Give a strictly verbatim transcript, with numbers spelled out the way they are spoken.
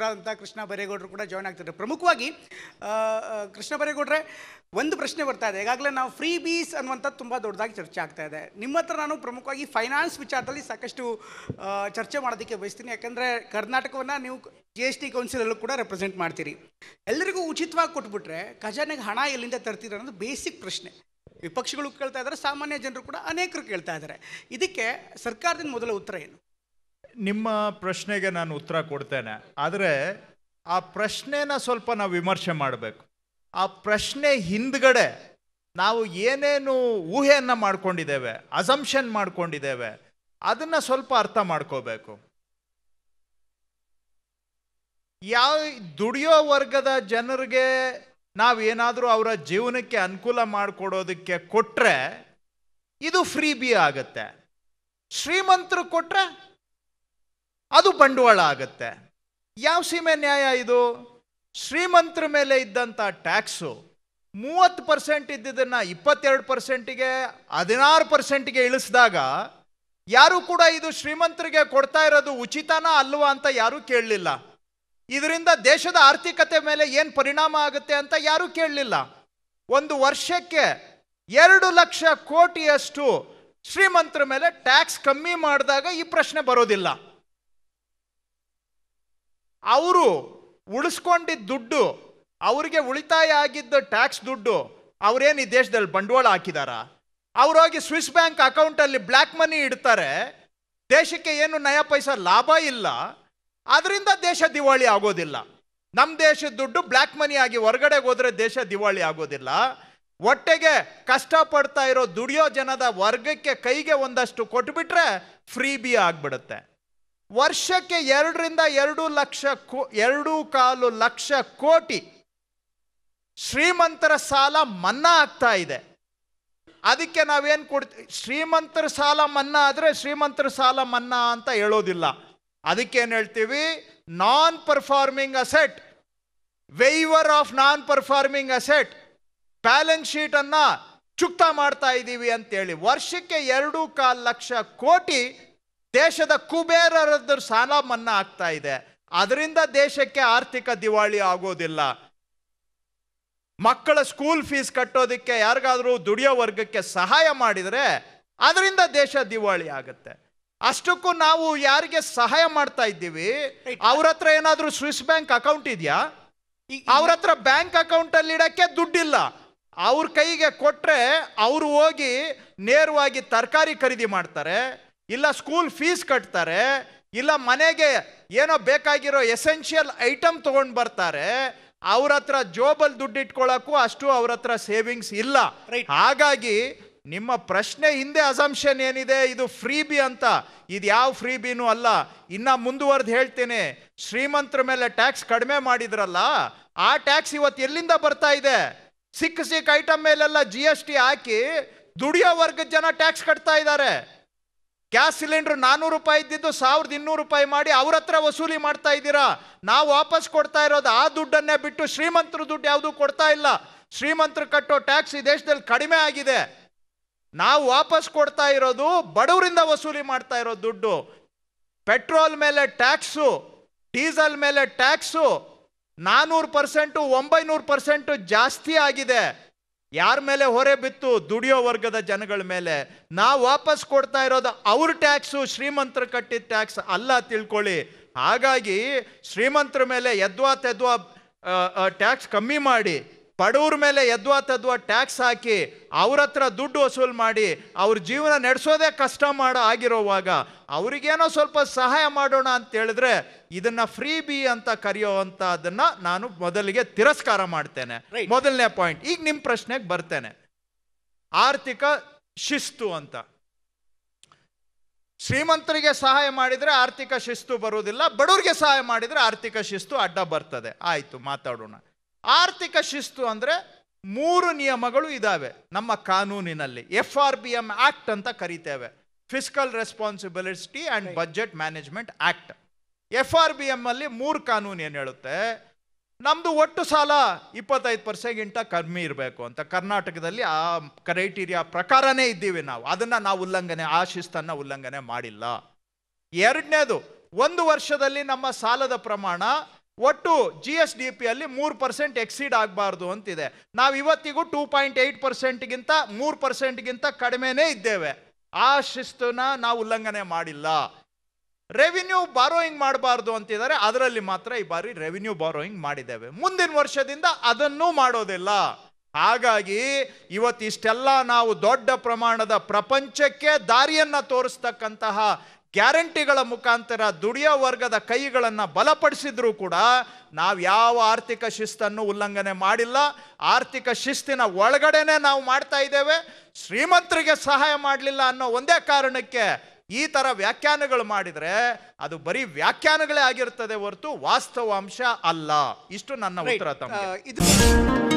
ಪುರಾದಂಥ ಕೃಷ್ಣ ಬೈರೇಗೌಡರು ಕೂಡ ಜಾಯ್ನ್ ಆಗ್ತಿದ್ದಾರೆ. ಪ್ರಮುಖವಾಗಿ ಕೃಷ್ಣ ಬೈರೇಗೌಡರೇ, ಒಂದು ಪ್ರಶ್ನೆ ಬರ್ತಾ ಇದೆ. ಈಗಾಗಲೇ ನಾವು ಫ್ರೀ ಬೀಸ್ ಅನ್ನುವಂಥದ್ದು ತುಂಬ ದೊಡ್ಡದಾಗಿ ಚರ್ಚೆ ಆಗ್ತಾ ಇದೆ. ನಿಮ್ಮ ಹತ್ರ ನಾನು ಪ್ರಮುಖವಾಗಿ ಫೈನಾನ್ಸ್ ವಿಚಾರದಲ್ಲಿ ಸಾಕಷ್ಟು ಚರ್ಚೆ ಮಾಡೋದಕ್ಕೆ ಬಯಸ್ತೀನಿ. ಯಾಕೆಂದರೆ ಕರ್ನಾಟಕವನ್ನು ನೀವು ಜಿ ಎಸ್ ಟಿ ಕೌನ್ಸಿಲಲ್ಲೂ ಕೂಡ ರೆಪ್ರೆಸೆಂಟ್ ಮಾಡ್ತೀರಿ. ಎಲ್ಲರಿಗೂ ಉಚಿತವಾಗಿ ಕೊಟ್ಬಿಟ್ರೆ ಖಜಾನೆಗೆ ಹಣ ಎಲ್ಲಿಂದ ತರ್ತೀರ ಅನ್ನೋದು ಬೇಸಿಕ್ ಪ್ರಶ್ನೆ. ವಿಪಕ್ಷಗಳು ಕೇಳ್ತಾ ಇದ್ದಾರೆ, ಸಾಮಾನ್ಯ ಜನರು ಕೂಡ ಅನೇಕರು ಕೇಳ್ತಾ ಇದ್ದಾರೆ. ಇದಕ್ಕೆ ಸರ್ಕಾರದಿಂದ ಮೊದಲ ಉತ್ತರ ಏನು? ನಿಮ್ಮ ಪ್ರಶ್ನೆಗೆ ನಾನು ಉತ್ತರ ಕೊಡ್ತೇನೆ, ಆದರೆ ಆ ಪ್ರಶ್ನೆನ ಸ್ವಲ್ಪ ನಾವು ವಿಮರ್ಶೆ ಮಾಡಬೇಕು. ಆ ಪ್ರಶ್ನೆ ಹಿಂದ್ಗಡೆ ನಾವು ಏನೇನು ಊಹೆಯನ್ನು ಮಾಡ್ಕೊಂಡಿದ್ದೇವೆ, ಅಸಂಪ್ಷನ್ ಮಾಡ್ಕೊಂಡಿದ್ದೇವೆ, ಅದನ್ನು ಸ್ವಲ್ಪ ಅರ್ಥ ಮಾಡ್ಕೋಬೇಕು. ಯಾವ ದುಡಿಯೋ ವರ್ಗದ ಜನರಿಗೆ ನಾವೇನಾದರೂ ಅವರ ಜೀವನಕ್ಕೆ ಅನುಕೂಲ ಮಾಡಿಕೊಡೋದಕ್ಕೆ ಕೊಟ್ಟರೆ ಇದು ಫ್ರೀ ಬಿ ಆಗುತ್ತೆ, ಶ್ರೀಮಂತರು ಕೊಟ್ಟರೆ ಅದು ಬಂಡವಾಳ ಆಗುತ್ತೆ. ಯಾವ ಸೀಮೆ ನ್ಯಾಯ ಇದು? ಶ್ರೀಮಂತರ ಮೇಲೆ ಇದ್ದಂಥ ಟ್ಯಾಕ್ಸು ಮೂವತ್ತು ಪರ್ಸೆಂಟ್ ಇದ್ದಿದ್ದನ್ನು ಇಪ್ಪತ್ತೆರಡು ಪರ್ಸೆಂಟಿಗೆ ಹದಿನಾರು ಪರ್ಸೆಂಟಿಗೆ ಇಳಿಸಿದಾಗ ಯಾರೂ ಕೂಡ ಇದು ಶ್ರೀಮಂತರಿಗೆ ಕೊಡ್ತಾ ಇರೋದು ಉಚಿತನಾ ಅಲ್ವಾ ಅಂತ ಯಾರೂ ಕೇಳಲಿಲ್ಲ. ಇದರಿಂದ ದೇಶದ ಆರ್ಥಿಕತೆ ಮೇಲೆ ಏನು ಪರಿಣಾಮ ಆಗುತ್ತೆ ಅಂತ ಯಾರೂ ಕೇಳಲಿಲ್ಲ. ಒಂದು ವರ್ಷಕ್ಕೆ ಎರಡು ಲಕ್ಷ ಕೋಟಿಯಷ್ಟು ಶ್ರೀಮಂತರ ಮೇಲೆ ಟ್ಯಾಕ್ಸ್ ಕಮ್ಮಿ ಮಾಡಿದಾಗ ಈ ಪ್ರಶ್ನೆ ಬರೋದಿಲ್ಲ. ಅವರು ಉಳಿಸ್ಕೊಂಡಿದ್ದ ದುಡ್ಡು, ಅವರಿಗೆ ಉಳಿತಾಯ ಆಗಿದ್ದ ಟ್ಯಾಕ್ಸ್ ದುಡ್ಡು, ಅವರೇನು ಈ ದೇಶದಲ್ಲಿ ಬಂಡವಾಳ ಹಾಕಿದಾರ? ಅವ್ರು ಹೋಗಿ ಸ್ವಿಸ್ ಬ್ಯಾಂಕ್ ಅಕೌಂಟಲ್ಲಿ ಬ್ಲ್ಯಾಕ್ ಮನಿ ಇಡ್ತಾರೆ, ದೇಶಕ್ಕೆ ಏನು ನಯ ಪೈಸಾ ಲಾಭ ಇಲ್ಲ, ಅದರಿಂದ ದೇಶ ದಿವಾಳಿ ಆಗೋದಿಲ್ಲ. ನಮ್ಮ ದೇಶದ ದುಡ್ಡು ಬ್ಲ್ಯಾಕ್ ಮನಿ ಆಗಿ ಹೊರಗಡೆಗೆ ಹೋದರೆ ದೇಶ ದಿವಾಳಿ ಆಗೋದಿಲ್ಲ. ಒಟ್ಟಿಗೆ ಕಷ್ಟಪಡ್ತಾ ಇರೋ ದುಡಿಯೋ ಜನದ ವರ್ಗಕ್ಕೆ ಕೈಗೆ ಒಂದಷ್ಟು ಕೊಟ್ಬಿಟ್ರೆ ಫ್ರೀ ಬಿ ಆಗಿಬಿಡುತ್ತೆ. ವರ್ಷಕ್ಕೆ ಎರಡರಿಂದ ಎರಡು ಲಕ್ಷ ಕೋ ಎರಡು ಕಾಲು ಲಕ್ಷ ಕೋಟಿ ಶ್ರೀಮಂತರ ಸಾಲ ಮನ್ನಾ ಆಗ್ತಾ ಇದೆ. ಅದಕ್ಕೆ ನಾವೇನು ಕೊಡ್ತೀವಿ? ಶ್ರೀಮಂತರ ಸಾಲ ಮನ್ನಾ ಆದರೆ ಶ್ರೀಮಂತರ ಸಾಲ ಮನ್ನಾ ಅಂತ ಹೇಳೋದಿಲ್ಲ. ಅದಕ್ಕೇನು ಹೇಳ್ತೀವಿ? Non performing asset, waiver of non performing asset, balance ಶೀಟನ್ನು ಚುಕ್ತಾ ಮಾಡ್ತಾ ಇದ್ದೀವಿ ಅಂತೇಳಿ. ವರ್ಷಕ್ಕೆ ಎರಡು ಕಾಲು ಲಕ್ಷ ಕೋಟಿ ದೇಶದ ಕುಬೇರರದ್ದು ಸಾಲ ಮನ್ನಾ ಆಗ್ತಾ ಇದೆ. ಅದರಿಂದ ದೇಶಕ್ಕೆ ಆರ್ಥಿಕ ದಿವಾಳಿ ಆಗೋದಿಲ್ಲ. ಮಕ್ಕಳ ಸ್ಕೂಲ್ ಫೀಸ್ ಕಟ್ಟೋದಕ್ಕೆ ಯಾರಿಗಾದರೂ ದುಡಿಯೋ ವರ್ಗಕ್ಕೆ ಸಹಾಯ ಮಾಡಿದರೆ ಅದರಿಂದ ದೇಶ ದಿವಾಳಿ ಆಗುತ್ತೆ. ಅಷ್ಟಕ್ಕೂ ನಾವು ಯಾರಿಗೆ ಸಹಾಯ ಮಾಡ್ತಾ ಇದ್ದೀವಿ? ಅವ್ರ ಹತ್ರ ಏನಾದರೂ ಸ್ವಿಸ್ ಬ್ಯಾಂಕ್ ಅಕೌಂಟ್ ಇದೆಯಾ? ಅವ್ರ ಹತ್ರ ಬ್ಯಾಂಕ್ ಅಕೌಂಟಲ್ಲಿ ಇಡಕ್ಕೆ ದುಡ್ಡಿಲ್ಲ. ಅವ್ರ ಕೈಗೆ ಕೊಟ್ಟರೆ ಅವರು ಹೋಗಿ ನೇರವಾಗಿ ತರಕಾರಿ ಖರೀದಿ ಮಾಡ್ತಾರೆ, ಇಲ್ಲ ಸ್ಕೂಲ್ ಫೀಸ್ ಕಟ್ತಾರೆ, ಇಲ್ಲ ಮನೆಗೆ ಏನೋ ಬೇಕಾಗಿರೋ ಎಸೆನ್ಷಿಯಲ್ ಐಟಮ್ ತೊಗೊಂಡು ಬರ್ತಾರೆ. ಅವ್ರ ಹತ್ರ ಜೋಬಲ್ಲಿ ದುಡ್ಡು ಇಟ್ಕೊಳ್ಳೋಕ್ಕೂ ಅಷ್ಟು ಅವ್ರ ಹತ್ರ ಸೇವಿಂಗ್ಸ್ ಇಲ್ಲ. ಹಾಗಾಗಿ ನಿಮ್ಮ ಪ್ರಶ್ನೆ ಹಿಂದೆ ಅಸಂಪ್ಷನ್ ಏನಿದೆ, ಇದು ಫ್ರೀ ಬಿ ಅಂತ. ಇದು ಯಾವ ಫ್ರೀ ಬಿನೂ ಅಲ್ಲ. ಇನ್ನು ಮುಂದುವರೆದು ಹೇಳ್ತೀನಿ. ಶ್ರೀಮಂತರ ಮೇಲೆ ಟ್ಯಾಕ್ಸ್ ಕಡಿಮೆ ಮಾಡಿದ್ರಲ್ಲ, ಆ ಟ್ಯಾಕ್ಸ್ ಇವತ್ತು ಎಲ್ಲಿಂದ ಬರ್ತಾ ಇದೆ? ಸಿಕ್ಕ ಸಿಕ್ಕ ಐಟಮ್ ಮೇಲೆಲ್ಲ ಜಿ ಎಸ್ ಟಿ ಹಾಕಿ ದುಡಿಯೋ ವರ್ಗದ ಜನ ಟ್ಯಾಕ್ಸ್ ಕಟ್ತಾ ಇದ್ದಾರೆ. ಗ್ಯಾಸ್ ಸಿಲಿಂಡ್ರ್ ನಾನ್ನೂರು ರೂಪಾಯಿ ಇದ್ದಿದ್ದು ಸಾವಿರದ ಇನ್ನೂರು ರೂಪಾಯಿ ಮಾಡಿ ಅವ್ರ ಹತ್ರ ವಸೂಲಿ ಮಾಡ್ತಾ ಇದ್ದೀರಾ. ನಾವು ವಾಪಸ್ ಕೊಡ್ತಾ ಇರೋದು ಆ ದುಡ್ಡನ್ನೇ ಬಿಟ್ಟು ಶ್ರೀಮಂತರ ದುಡ್ಡು ಯಾವುದೂ ಕೊಡ್ತಾ ಇಲ್ಲ. ಶ್ರೀಮಂತರು ಕಟ್ಟೋ ಟ್ಯಾಕ್ಸ್ ಈ ದೇಶದಲ್ಲಿ ಕಡಿಮೆ ಆಗಿದೆ. ನಾವು ವಾಪಸ್ ಕೊಡ್ತಾ ಇರೋದು ಬಡವರಿಂದ ವಸೂಲಿ ಮಾಡ್ತಾ ಇರೋ ದುಡ್ಡು. ಪೆಟ್ರೋಲ್ ಮೇಲೆ ಟ್ಯಾಕ್ಸು, ಡೀಸೆಲ್ ಮೇಲೆ ಟ್ಯಾಕ್ಸು ನಾನ್ನೂರು ಪರ್ಸೆಂಟು ಒಂಬೈನೂರು ಪರ್ಸೆಂಟು ಜಾಸ್ತಿ ಆಗಿದೆ. ಯಾರ ಮೇಲೆ ಹೊರೆ ಬಿತ್ತು? ದುಡಿಯೋ ವರ್ಗದ ಜನಗಳ ಮೇಲೆ. ನಾವು ವಾಪಸ್ ಕೊಡ್ತಾ ಇರೋದು ಅವ್ರ ಟ್ಯಾಕ್ಸು, ಶ್ರೀಮಂತರು ಕಟ್ಟಿದ ಟ್ಯಾಕ್ಸ್ ಅಲ್ಲ ತಿಳ್ಕೊಳ್ಳಿ. ಹಾಗಾಗಿ ಶ್ರೀಮಂತರ ಮೇಲೆ ಯದ್ವಾ ತೆದ್ವಾ ಟ್ಯಾಕ್ಸ್ ಕಮ್ಮಿ ಮಾಡಿ, ಬಡವ್ರ ಮೇಲೆ ಯದ್ವಾ ತದ್ವಾ ಟ್ಯಾಕ್ಸ್ ಹಾಕಿ, ಅವ್ರ ಹತ್ರ ದುಡ್ಡು ವಸೂಲು ಮಾಡಿ ಅವ್ರ ಜೀವನ ನಡೆಸೋದೇ ಕಷ್ಟ ಮಾಡೋ ಆಗಿರೋವಾಗ ಅವ್ರಿಗೇನೋ ಸ್ವಲ್ಪ ಸಹಾಯ ಮಾಡೋಣ ಅಂತೇಳಿದ್ರೆ ಇದನ್ನು ಫ್ರೀ ಬಿ ಅಂತ ಕರೆಯೋವಂಥದ್ದನ್ನು ನಾನು ಮೊದಲಿಗೆ ತಿರಸ್ಕಾರ ಮಾಡ್ತೇನೆ. ಮೊದಲನೇ ಪಾಯಿಂಟ್. ಈಗ ನಿಮ್ಮ ಪ್ರಶ್ನೆಗೆ ಬರ್ತೇನೆ. ಆರ್ಥಿಕ ಶಿಸ್ತು ಅಂತ ಶ್ರೀಮಂತರಿಗೆ ಸಹಾಯ ಮಾಡಿದರೆ ಆರ್ಥಿಕ ಶಿಸ್ತು ಬರೋದಿಲ್ಲ, ಬಡವ್ರಿಗೆ ಸಹಾಯ ಮಾಡಿದರೆ ಆರ್ಥಿಕ ಶಿಸ್ತು ಅಡ್ಡ ಬರ್ತದೆ. ಆಯಿತು, ಮಾತಾಡೋಣ. ಆರ್ಥಿಕ ಶಿಸ್ತು ಅಂದರೆ ಮೂರು ನಿಯಮಗಳು ಇದ್ದಾವೆ ನಮ್ಮ ಕಾನೂನಿನಲ್ಲಿ. F R B M act ಅಂತ ಕರಿತೇವೆ, fiscal responsibility and budget management act. F R B M ಅಲ್ಲಿ ಮೂರು ಕಾನೂನು ಏನು ಹೇಳುತ್ತೆ? ನಮ್ಮದು ಒಟ್ಟು ಸಾಲ ಇಪ್ಪತ್ತೈದು ಪರ್ಸೆಂಟ್ಗಿಂತ ಕಮ್ಮಿ ಇರಬೇಕು ಅಂತ. ಕರ್ನಾಟಕದಲ್ಲಿ ಆ ಕ್ರೈಟೀರಿಯಾ ಪ್ರಕಾರನೇ ಇದ್ದೀವಿ ನಾವು. ಅದನ್ನು ನಾವು ಉಲ್ಲಂಘನೆ, ಆ ಶಿಸ್ತನ್ನು ಉಲ್ಲಂಘನೆ ಮಾಡಿಲ್ಲ. ಎರಡನೇದು, ಒಂದು ವರ್ಷದಲ್ಲಿ ನಮ್ಮ ಸಾಲದ ಪ್ರಮಾಣ ಒಟ್ಟು ಜಿ ಎಸ್ ಡಿ ಪಿ ಅಲ್ಲಿ ಮೂರು ಪರ್ಸೆಂಟ್ ಎಕ್ಸಿಡ್ ಆಗಬಾರದು ಅಂತಿದೆ. ನಾವು ಇವತ್ತಿಗೂ ಎರಡು ಪಾಯಿಂಟ್ ಎಂಟು ಪರ್ಸೆಂಟ್ ಗಿಂತ ಮೂರು ಪರ್ಸೆಂಟ್ ಗಿಂತ ಕಡಿಮೆನೇ ಇದ್ದೇವೆ. ಆ ಶಿಸ್ತುನ ನಾವು ಉಲ್ಲಂಘನೆ ಮಾಡಿಲ್ಲ. ರೆವಿನ್ಯೂ ಬಾರೋಯಿಂಗ್ ಮಾಡಬಾರ್ದು ಅಂತಿದ್ದಾರೆ, ಅದರಲ್ಲಿ ಮಾತ್ರ ಈ ಬಾರಿ ರೆವಿನ್ಯೂ ಬಾರೋಯಿಂಗ್ ಮಾಡಿದ್ದೇವೆ. ಮುಂದಿನ ವರ್ಷದಿಂದ ಅದನ್ನೂ ಮಾಡೋದಿಲ್ಲ. ಹಾಗಾಗಿ ಇವತ್ತಿಷ್ಟೆಲ್ಲ ನಾವು ದೊಡ್ಡ ಪ್ರಮಾಣದ ಪ್ರಪಂಚಕ್ಕೆ ದಾರಿಯನ್ನು ತೋರಿಸ್ತಕ್ಕಂತಹ ಗ್ಯಾರಂಟಿಗಳ ಮುಖಾಂತರ ದುಡಿಯೋ ವರ್ಗದ ಕೈಗಳನ್ನು ಬಲಪಡಿಸಿದ್ರೂ ಕೂಡ ನಾವು ಯಾವ ಆರ್ಥಿಕ ಶಿಸ್ತನ್ನು ಉಲ್ಲಂಘನೆ ಮಾಡಿಲ್ಲ. ಆರ್ಥಿಕ ಶಿಸ್ತಿನ ಒಳಗಡೆನೆ ನಾವು ಮಾಡ್ತಾ ಇದ್ದೇವೆ. ಶ್ರೀಮಂತರಿಗೆ ಸಹಾಯ ಮಾಡಲಿಲ್ಲ ಅನ್ನೋ ಒಂದೇ ಕಾರಣಕ್ಕೆ ಈ ಥರ ವ್ಯಾಖ್ಯಾನಗಳು ಮಾಡಿದರೆ ಅದು ಬರೀ ವ್ಯಾಖ್ಯಾನಗಳೇ ಆಗಿರ್ತದೆ ಹೊರತು ವಾಸ್ತವಾಂಶ ಅಲ್ಲ. ಇಷ್ಟು ನನ್ನ ಉತ್ತರ ತಮ್ಮ.